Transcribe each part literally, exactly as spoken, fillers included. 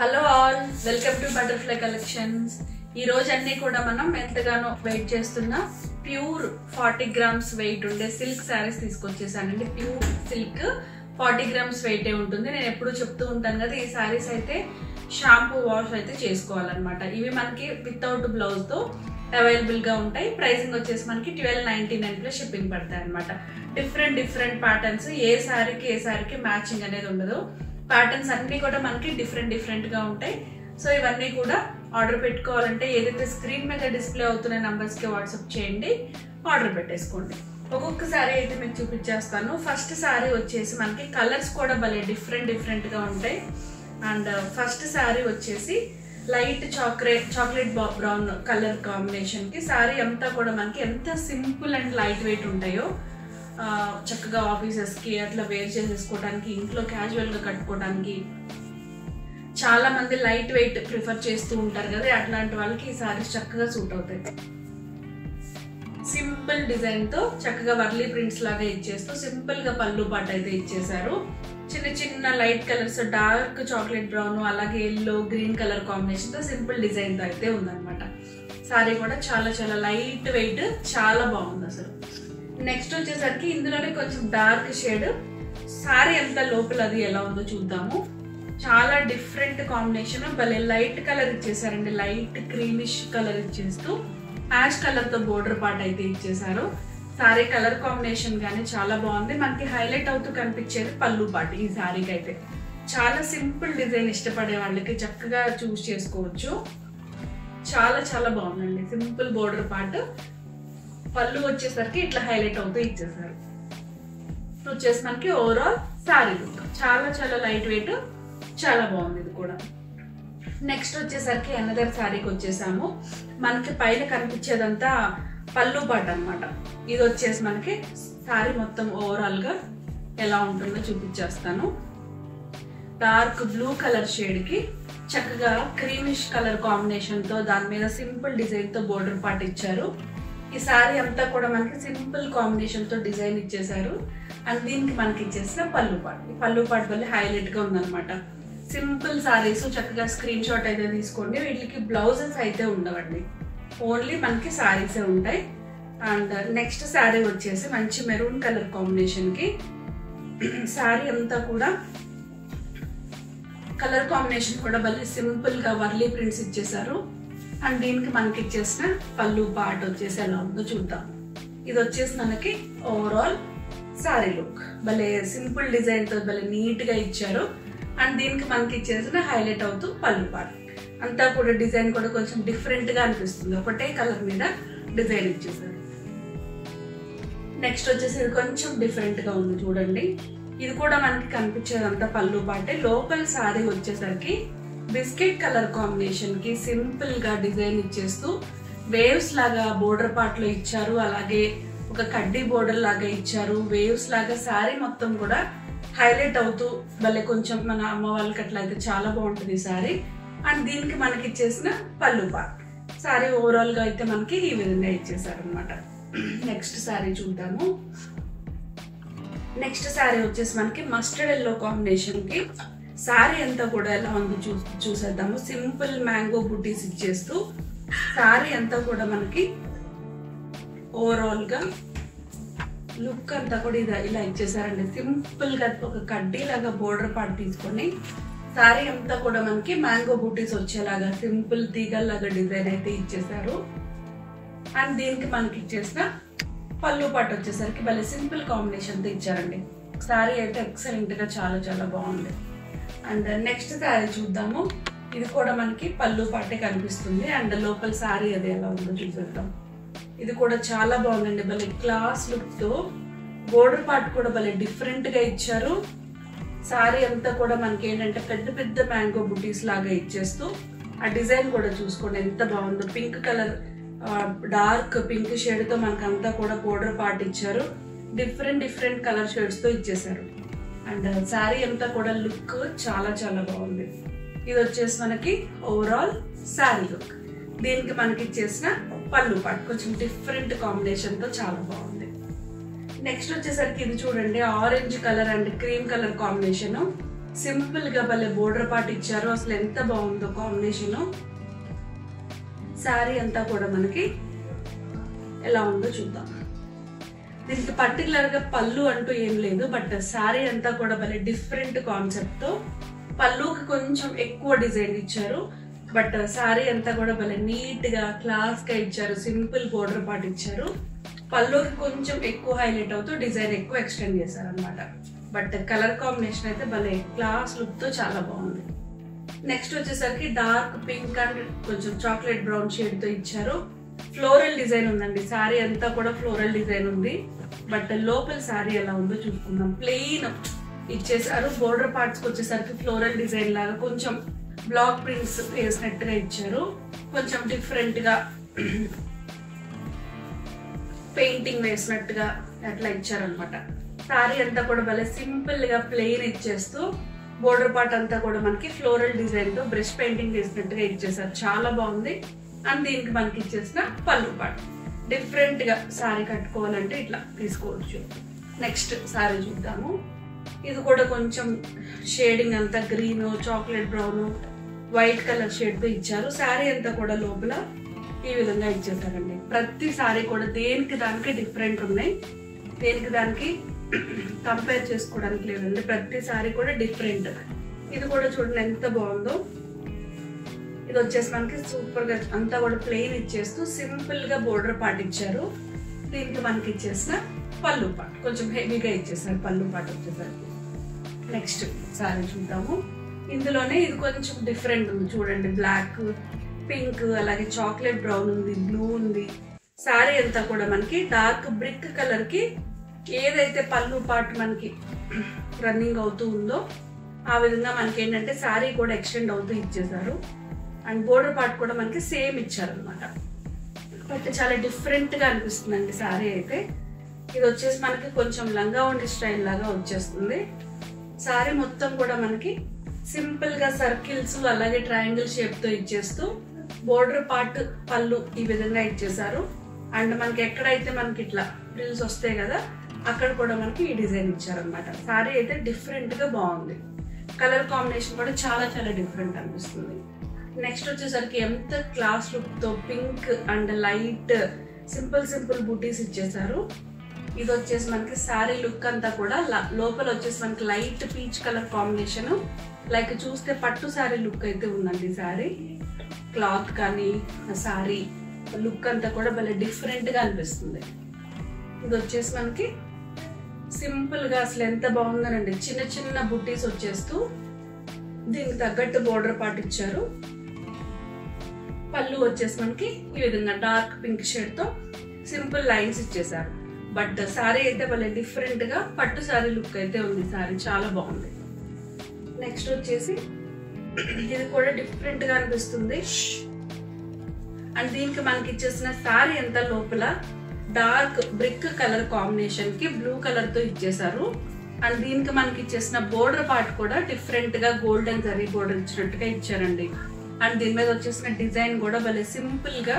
Hello all, welcome to butterfly collections. ఈ రోజు అన్ని కూడా మనం ఎంతగానో వెయిట్ చేస్తున్న ప్యూర్ ఫార్టీ గ్రామ్స్ వెయిట్ ఉండే సిల్క్ సారీస్ తీసుకొచ్చేసానండి। ప్యూర్ సిల్క్ ఫార్టీ గ్రామ్స్ వెయిటే ఉంటుంది। నేను ఎప్పుడు చెప్తూ ఉంటాను కదా, ఈ సారీస్ అయితే షాంపూ వాష్ అయితే చేసుకోవాలన్నమాట। ఇవి మనకి వితౌట్ బ్లౌజ్ తో అవైలబుల్ గా ఉంటాయి। ప్రైసింగ్ వచ్చేసి మనకి twelve ninety nine plus shipping పడతాయి అనమాట। డిఫరెంట్ డిఫరెంట్ ప్యాటర్న్స్, ఏ సారీకి ఏ సారీకి మ్యాచింగ్ అనేది ఉండదు। ప్యాటర్న్స్ అన్ని కూడా మనకి డిఫరెంట్ డిఫరెంట్ గా ఉంటాయి। సో ఇవన్నీ కూడా ఆర్డర్ పెట్టుకోవాలంటే ఏదైతే స్క్రీన్ మీద డిస్ప్లే అవుతున్న నంబర్స్ కి వాట్సాప్ చేయండి, ఆర్డర్ పెట్టేసుకోండి। ఒక్కొక్క సారీ అయితే మీకు చూపించేస్తాను। ఫస్ట్ సారీ వచ్చేసి మనకి కలర్స్ కూడా భలే డిఫరెంట్ డిఫరెంట్ గా ఉంటాయి। అండ్ ఫస్ట్ సారీ వచ్చేసి light chocolate chocolate brown colour combination కి సారీ అంతా కూడా మనకి ఎంత సింపుల్ అండ్ లైట్ వెయిట్ ఉంటాయో, చక్కగా ఆఫీసెస్కి అట్లా వేర్ చేసేసుకోవడానికి, ఇంట్లో క్యాజువల్గా కట్టుకోవడానికి చాలా మంది లైట్ వెయిట్ ప్రిఫర్ చేస్తూ ఉంటారు కదా, అట్లాంటి వాళ్ళకి ఈ సారీస్ చక్కగా సూట్ అవుతాయి। సింపుల్ డిజైన్తో చక్కగా వర్లీ ప్రింట్స్ లాగా ఇచ్చేస్తూ సింపుల్గా పళ్ళు పాట అయితే ఇచ్చేసారు। చిన్న చిన్న light colours, dark chocolate brown అలాగే ఎల్లో గ్రీన్ కలర్ కాంబినేషన్తో సింపుల్ డిజైన్తో అయితే ఉందన్నమాట। సారీ కూడా చాలా చాలా లైట్ వెయిట్, చాలా బాగుంది అసలు। నెక్స్ట్ వచ్చేసరికి ఇందులోనే కొంచెం డార్క్ షేడ్, సారీ ఎంత లోపల అది ఎలా ఉందో చూద్దాము। చాలా డిఫరెంట్ కాంబినేషన్, భలే లైట్ కలర్ ఇచ్చేసారండి, లైట్ క్రీమిష్ కలర్ ఇచ్చేస్తూ యాష్ కలర్ తో బోర్డర్ పార్ట్ అయితే ఇచ్చేసారు। సారీ కలర్ కాంబినేషన్ గానీ చాలా బాగుంది। మనకి హైలైట్ అవుతూ కనిపించేది పళ్ళు పార్ట్ ఈ సారీకి అయితే। చాలా సింపుల్ డిజైన్ ఇష్టపడే వాళ్ళకి చక్కగా చూస్ చేసుకోవచ్చు। చాలా చాలా బాగుందండి, సింపుల్ బోర్డర్ పార్ట్, పళ్ళు వచ్చేసరికి ఇట్లా హైలైట్ అవుతూ ఇచ్చేసారు। వచ్చేసి మనకి ఓవరాల్ సారీ లుక్ చాలా చాలా లైట్ వెయిట్, చాలా బాగుంది ఇది కూడా। నెక్స్ట్ వచ్చేసరికి అనదర్ సారీకి వచ్చేసాము। మనకి పైన కనిపించేదంతా పళ్ళు పాట అనమాట। ఇది వచ్చేసి మనకి సారీ మొత్తం ఓవరాల్ గా ఎలా ఉంటుందో చూపించేస్తాను। డార్క్ బ్లూ కలర్ షేడ్ కి చక్కగా క్రీమిష్ కలర్ కాంబినేషన్ తో దాని మీద సింపుల్ డిజైన్ తో బోర్డర్ పార్ట్ ఇచ్చారు। ఈ సారీ అంతా కూడా మనకి సింపుల్ కాంబినేషన్ తో డిజైన్ ఇచ్చేసారు। అండ్ దీనికి మనకి ఇచ్చేసిన పళ్ళు పాట్, ఈ పళ్ళు పాట్ వల్ల హైలైట్ గా ఉందన్నమాట। సింపుల్ సారీస్ చక్కగా స్క్రీన్ షాట్ అయితే తీసుకోండి। వీటికి బ్లౌజెస్ అయితే ఉండవండి, ఓన్లీ మనకి సారీసే ఉంటాయి। అండ్ నెక్స్ట్ సారీ వచ్చేసి మంచి మెరూన్ కలర్ కాంబినేషన్ కి, సారీ అంతా కూడా కలర్ కాంబినేషన్ కూడా భలే సింపుల్ గా వర్లీ ప్రింట్స్ ఇచ్చేసారు। అండ్ దీనికి మనకి ఇచ్చేసిన పళ్ళు పార్ట్ వచ్చేసి ఎలా ఉందో చూద్దాం। ఇది వచ్చేసి మనకి ఓవరాల్ సారీ లుక్, భలే సింపుల్ డిజైన్ తో భలే నీట్ గా ఇచ్చారు। అండ్ దీనికి మనకి ఇచ్చేసిన హైలైట్ అవుతూ పళ్ళు పార్ట్ అంతా కూడా డిజైన్ కూడా కొంచెం డిఫరెంట్ గా అనిపిస్తుంది, ఒకటే కలర్ మీద డిజైన్ ఇచ్చేసారు। నెక్స్ట్ వచ్చేసి ఇది కొంచెం డిఫరెంట్ గా ఉంది చూడండి। ఇది కూడా మనకి కనిపించేదంతా పళ్ళు పార్టే, లోపల సారీ వచ్చేసరికి బిస్కెట్ కలర్ కాంబినేషన్ కి సింపుల్ గా డిజైన్ ఇచ్చేస్తూ వేవ్స్ లాగా బోర్డర్ పార్ట్ లో ఇచ్చారు, అలాగే ఒక కడ్డీ బోర్డర్ లాగా ఇచ్చారు। వేవ్స్ లాగా శారీ మొత్తం కూడా హైలైట్ అవుతూ భలే, కొంచెం మన అమ్మ వాళ్ళకి అట్లా అయితే చాలా బాగుంటుంది శారీ। అండ్ దీనికి మనకి ఇచ్చేసిన పళ్ళు పార్ట్, శారీ ఓవరాల్ గా అయితే మనకి ఈ విధంగా ఇచ్చేసారు అనమాట। నెక్స్ట్ శారీ చూద్దాము। నెక్స్ట్ శారీ వచ్చేసి మనకి మస్టర్డ్ ఎల్లో కాంబినేషన్ కి, సారీ అంతా కూడా ఎలా ఉందో చూ చూసేద్దాము సింపుల్ మ్యాంగో బుటీస్ ఇచ్చేస్తూ సారీ అంతా కూడా మనకి ఓవరాల్ గా లుక్ అంతా కూడా ఇది ఇలా ఇచ్చేసారండి। సింపుల్ గా ఒక కడ్డీ లాగా బోర్డర్ పార్ట్ తీసుకొని సారీ అంతా కూడా మనకి మ్యాంగో బుటీస్ వచ్చేలాగా సింపుల్ తీగల్లాగా డిజైన్ అయితే ఇచ్చేసారు। అండ్ దీనికి మనకి ఇచ్చేసిన పళ్ళు పార్ట్ వచ్చేసరికి భలే సింపుల్ కాంబినేషన్ తో ఇచ్చారండి। సారీ అయితే ఎక్సలెంట్ గా చాలా చాలా బాగుంది। అండ్ నెక్స్ట్ శారీ చూద్దాము। ఇది కూడా మనకి పళ్ళు పాటే కనిపిస్తుంది, అండ్ లోపల శారీ అది ఎలా ఉందో చూసేద్దాం। ఇది కూడా చాలా బాగుందండి, భలే క్లాస్ లుక్ తో, బోర్డర్ పార్ట్ కూడా భలే డిఫరెంట్ గా ఇచ్చారు। శారీ అంతా కూడా మనకి ఏంటంటే పెద్ద పెద్ద మ్యాంగో బుటీస్ లాగా ఇచ్చేస్తూ ఆ డిజైన్ కూడా చూసుకోండి ఎంత బాగుందో। Pink colour, dark pink shade తో మనకంతా కూడా బోర్డర్ పార్ట్ ఇచ్చారు, డిఫరెంట్ డిఫరెంట్ కలర్ షేడ్స్ తో ఇచ్చేసారు। అండ్ శారీ అంతా కూడా లుక్ చాలా చాలా బాగుంది। ఇది వచ్చేసి మనకి ఓవరాల్ శారీ లుక్, దీనికి మనకి ఇచ్చేసిన పళ్ళు పార్ట్ కొంచెం డిఫరెంట్ కాంబినేషన్ తో చాలా బాగుంది। నెక్స్ట్ వచ్చేసరికి ఇది చూడండి, orange colour and cream colour combination, simple గా భలే బోర్డర్ పార్ట్ ఇచ్చారు. అసలు ఎంత బాగుందో కాంబినేషన్. సారీ అంతా కూడా మనకి ఎలా ఉందో చూద్దాం. దీనికి పర్టికులర్ గా పళ్ళు అంటూ ఏం లేదు, బట్ సారీ అంతా కూడా భలే డిఫరెంట్ కాన్సెప్ట్ తో పళ్ళుకి కొంచెం ఎక్కువ డిజైన్ ఇచ్చారు. బట్ సారీ అంతా కూడా భలే నీట్ గా క్లాస్ గా ఇచ్చారు. సింపుల్ బోర్డర్ పార్ట్ ఇచ్చారు. పళ్ళుకి కొంచెం ఎక్కువ హైలైట్ అవుతూ డిజైన్ ఎక్కువ ఎక్స్టెండ్ చేశారు అనమాట. బట్ కలర్ కాంబినేషన్ అయితే భలే క్లాస్ లుక్ తో చాలా బాగుంది. నెక్స్ట్ వచ్చేసరికి డార్క్ పింక్ అండ్ కొంచెం చాక్లెట్ బ్రౌన్ షేడ్ తో ఇచ్చారు. ఫ్లోరల్ డిజైన్ ఉందండి, సారీ అంతా కూడా ఫ్లోరల్ డిజైన్ ఉంది. బట్ లోపల సారీ ఎలా ఉందో చూసుకుందాం. ప్లెయిన్ ఇచ్చేసారు. బోర్డర్ పార్ట్స్ వచ్చేసరికి ఫ్లోరల్ డిజైన్ లాగా కొంచెం బ్లాక్ ప్రింట్స్ వేసినట్టుగా ఇచ్చారు. కొంచెం డిఫరెంట్ గా పెయింటింగ్ వేసినట్టుగా అట్లా ఇచ్చారనమాట. సారీ అంతా కూడా భలే సింపుల్ గా ప్లెయిన్ ఇచ్చేస్తూ బోర్డర్ పార్ట్ అంతా కూడా మనకి ఫ్లోరల్ డిజైన్ తో బ్రష్ పెయింటింగ్ వేసినట్టుగా ఇచ్చేసారు. చాలా బాగుంది. అండ్ దీనికి మనకి ఇచ్చేసిన పళ్ళు పార్ట్ డిఫరెంట్ గా సారీ కట్టుకోవాలంటే ఇట్లా తీసుకోవచ్చు. నెక్స్ట్ సారీ చూద్దాము. ఇది కూడా కొంచెం షేడింగ్ అంతా green, chocolate brown, white colour shade తో ఇచ్చారు. సారీ అంతా కూడా లోపల ఈ విధంగా ఇచ్చేసారండి. ప్రతి సారీ కూడా దేనికి దానికి డిఫరెంట్ ఉన్నాయి, దేనికి దానికి కంపేర్ చేసుకోవడానికి లేదండి. ప్రతి సారీ కూడా డిఫరెంట్. ఇది కూడా చూడండి ఎంత బాగుందో. ఇది వచ్చేసి మనకి సూపర్ గా అంతా కూడా ప్లెయిన్ ఇచ్చేస్తూ సింపుల్ గా బోర్డర్ పార్ట్ ఇచ్చారు. దీనికి మనకి ఇచ్చేసిన పళ్ళు పార్ట్ కొంచెం హెవీగా ఇచ్చేసారు. పళ్ళు పార్ట్ వచ్చేసరికి నెక్స్ట్ సారీ చూద్దాము. ఇందులోనే ఇది కొంచెం డిఫరెంట్ ఉంది చూడండి. బ్లాక్, పింక్, అలాగే చాక్లెట్ బ్రౌన్ ఉంది, బ్లూ ఉంది. సారీ అంతా కూడా మనకి డార్క్ బ్రిక్ కలర్ కి ఏదైతే పళ్ళు పార్ట్ మనకి రన్నింగ్ అవుతూ ఉందో ఆ విధంగా మనకి ఏంటంటే సారీ కూడా ఎక్స్టెండ్ అవుతూ ఇచ్చేసారు. అండ్ బోర్డర్ పార్ట్ కూడా మనకి సేమ్ ఇచ్చారనమాట. బట్ చాలా డిఫరెంట్ గా అనిపిస్తుందండి సారీ అయితే. ఇది వచ్చేసి మనకి కొంచెం లంగా ఉండి స్టైల్ లాగా వచ్చేస్తుంది. సారీ మొత్తం కూడా మనకి సింపుల్ గా సర్కిల్స్ అలాగే ట్రయాంగిల్ షేప్ తో ఇచ్చేస్తూ బోర్డర్ పార్ట్ పళ్ళు ఈ విధంగా ఇచ్చేసారు. అండ్ మనకి ఎక్కడైతే మనకి ఇట్లా ఫ్రిల్స్ వస్తాయి కదా అక్కడ కూడా మనకి ఈ డిజైన్ ఇచ్చారనమాట. సారీ అయితే డిఫరెంట్ గా బాగుంది. కలర్ కాంబినేషన్ కూడా చాలా చాలా డిఫరెంట్ అనిపిస్తుంది. నెక్స్ట్ వచ్చేసరికి ఎంత క్లాస్ లుక్ తో pink and light simple simple బూటీస్ ఇచ్చేసారు. ఇది వచ్చేసి మనకి సారీ లుక్ అంతా కూడా లోపల వచ్చేసి మనకి light peach colour combination. Like చూస్తే పట్టు సారీ లుక్ అయితే ఉందండి. సారీ క్లాత్ కానీ సారీ లుక్ అంతా కూడా భలే డిఫరెంట్ గా అనిపిస్తుంది. ఇది వచ్చేసి మనకి సింపుల్ గా అసలు ఎంత బాగుందనండి. చిన్న చిన్న బుట్టీస్ వచ్చేస్తూ దీనికి తగ్గట్టు బోర్డర్ పార్ట్ ఇచ్చారు. పళ్ళు వచ్చేసి మనకి ఈ విధంగా డార్క్ పింక్ షేడ్ తో సింపుల్ లైన్స్ ఇచ్చేసారు. బట్ సారీ అయితే భలే డిఫరెంట్ గా పట్టు సారీ లుక్ అయితే ఉంది. సారీ చాలా బాగుంది. నెక్స్ట్ వచ్చేసి ఇది కూడా డిఫరెంట్ గా అనిపిస్తుంది. అండ్ దీనికి మనకి ఇచ్చేసిన సారీ అంతా లోపల డార్క్ బ్రిక్ కలర్ కాంబినేషన్ కి బ్లూ కలర్ తో ఇచ్చేసారు. అండ్ దీనికి మనకి ఇచ్చేసిన బోర్డర్ పార్ట్ కూడా డిఫరెంట్ గా గోల్డెన్ జరీ బోర్డర్ ఇచ్చినట్టుగా ఇచ్చారండి. అండ్ దీని మీద వచ్చేసిన డిజైన్ కూడా భలే సింపుల్ గా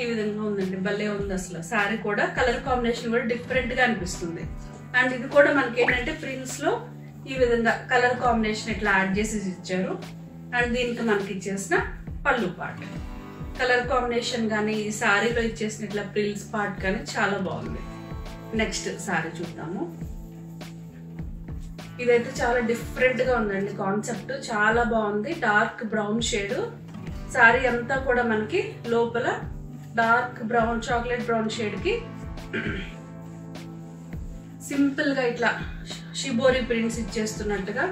ఈ విధంగా ఉందండి. భలే ఉంది అసలు. సారీ కూడా కలర్ కాంబినేషన్ కూడా డిఫరెంట్ గా అనిపిస్తుంది. అండ్ ఇది కూడా మనకి ఏంటంటే ప్రింట్స్ లో ఈ విధంగా కలర్ కాంబినేషన్ ఇట్లా యాడ్ చేసి ఇచ్చారు. అండ్ దీనికి మనకి ఇచ్చేసిన పళ్ళు పార్ట్ కలర్ కాంబినేషన్ కానీ ఈ సారీలో ఇచ్చేసిన ఇట్లా ప్రిల్స్ పార్ట్ కానీ చాలా బాగుంది. నెక్స్ట్ సారీ చూద్దాము. ఇదైతే చాలా డిఫరెంట్ గా ఉందండి. కాన్సెప్ట్ చాలా బాగుంది. Dark brown shade. సారీ అంతా కూడా మనకి లోపల dark brown, chocolate brown shade కి సింపుల్ గా ఇట్లా షిబోరి ప్రింట్స్ ఇచ్చేస్తున్నట్టుగా.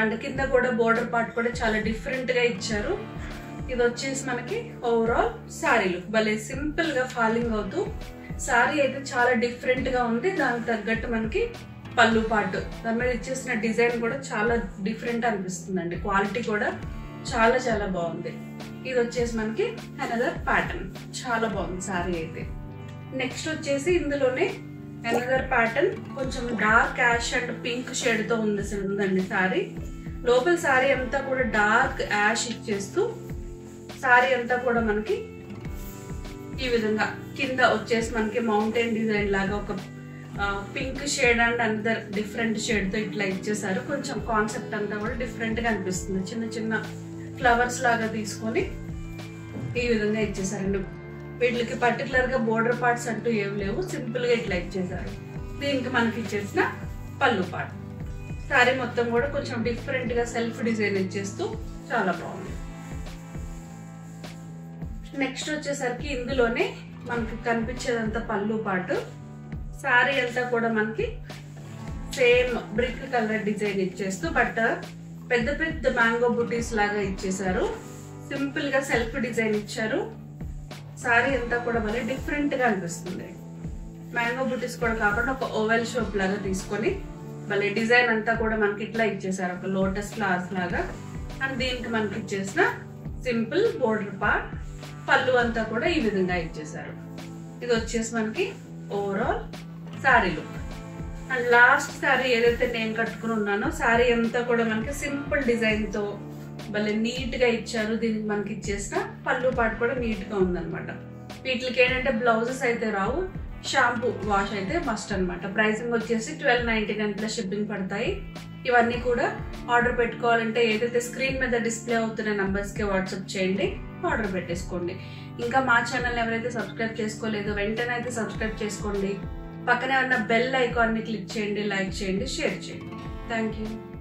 అండ్ కింద కూడా బోర్డర్ పార్ట్ కూడా చాలా డిఫరెంట్ గా ఇచ్చారు. ఇది వచ్చేసి మనకి ఓవరాల్ సారీ లుక్. భలే సింపుల్ గా ఫాలింగ్ అవుతూ సారీ అయితే చాలా డిఫరెంట్ గా ఉంది. దానికి తగ్గట్టు మనకి పళ్ళు పాటు దాని మీద ఇచ్చేసిన డిజైన్ కూడా చాలా డిఫరెంట్ అనిపిస్తుందండి. క్వాలిటీ కూడా చాలా చాలా బాగుంది. ఇది వచ్చేసి మనకి అనదర్ ప్యాటర్న్. చాలా బాగుంది సారీ అయితే. నెక్స్ట్ వచ్చేసి ఇందులోనే అనదర్ ప్యాటర్న్ కొంచెం dark ash and pink shade తో ఉంది ఉందండి సారీ. లోపల సారీ అంతా కూడా డార్క్ యాష్ ఇచ్చేస్తూ సారీ అంతా కూడా మనకి ఈ విధంగా కింద వచ్చేసి మనకి మౌంటైన్ డిజైన్ లాగా ఒక पिंक शेड अंड अंदर डिफरेंट शेड तो इट्ला इच्चेसारु కొంచెం కాన్సెప్ట్ అంతా కూడా డిఫరెంట్ గా అనిపిస్తుంది చిన్న చిన్న ఫ్లవర్స్ లాగా తీసుకొని ఈ విధంగా ఇచ్చేసారు వీటికి పర్టిక్యులర్ గా బోర్డర్ పార్ట్స్ అంటూ ఏమీ లేవు సింపుల్ గా ఇట్లా ఇచ్చేసారు దీనికి మనకి ఇచ్చేసిన పల్లు పార్ట్ సారీ మొత్తం కూడా కొంచెం డిఫరెంట్ గా సెల్ఫ్ డిజైన్ ఇచ్చేస్తూ చాలా బాగుంది నెక్స్ట్ వచ్చేసరికి ఇందులోనే మనకి కనిపించేదంతా పల్లు పార్ట్ సారీ అంతా కూడా మనకి సేమ్ బ్రిక్ కలర్ డిజైన్ ఇచ్చేస్తూ బట్ పెద్ద పెద్ద మ్యాంగో బూటీస్ లాగా ఇచ్చేసారు సింపుల్ గా సెల్ఫ్ డిజైన్ ఇచ్చారు సారీ అంతా కూడా మరి డిఫరెంట్ గా అనిపిస్తుంది మ్యాంగో బూటీస్ కూడా కాకుండా ఒక ఓవెల్ షేప్ లాగా తీసుకొని మళ్ళీ డిజైన్ అంతా కూడా మనకి ఇట్లా ఇచ్చేసారు ఒక లోటస్ ఫ్లవర్స్ లాగా అండ్ దీనికి మనకి ఇచ్చేసిన సింపుల్ బోర్డర్ పార్ట్ పళ్ళు అంతా కూడా ఈ విధంగా ఇచ్చేసారు ఇది వచ్చేసి మనకి overall sari look and last sari ఏదైతే నేను కట్టుకుని ఉన్నానో సారీ అంతా కూడా మనకి సింపుల్ డిజైన్ తో భలే నీట్ గా ఇచ్చారు దీనికి మనకి ఇచ్చేసిన పళ్ళు పాటు కూడా నీట్ గా ఉందన్నమాట వీటికి ఏంటంటే బ్లౌజెస్ అయితే రావు షాంపూ వాష్ అయితే మస్ట్ అన్నమాట ప్రైసింగ్ వచ్చేసి twelve ninety nine plus shipping పడతాయి ఇవన్నీ కూడా ఆర్డర్ పెట్టుకోవాలంటే ఏదైతే స్క్రీన్ మీద డిస్ప్లే అవుతున్న నంబర్స్ కి వాట్సాప్ చేయండి ఆర్డర్ పెట్టేసుకోండి ఇంకా మా ఛానల్ ఎవరైతే సబ్స్క్రైబ్ చేసుకోలేదో వెంటనే అయితే సబ్స్క్రైబ్ చేసుకోండి పక్కనే ఉన్న బెల్ ఐకాన్ ని క్లిక్ చేయండి లైక్ చేయండి షేర్ చేయండి థ్యాంక్ యూ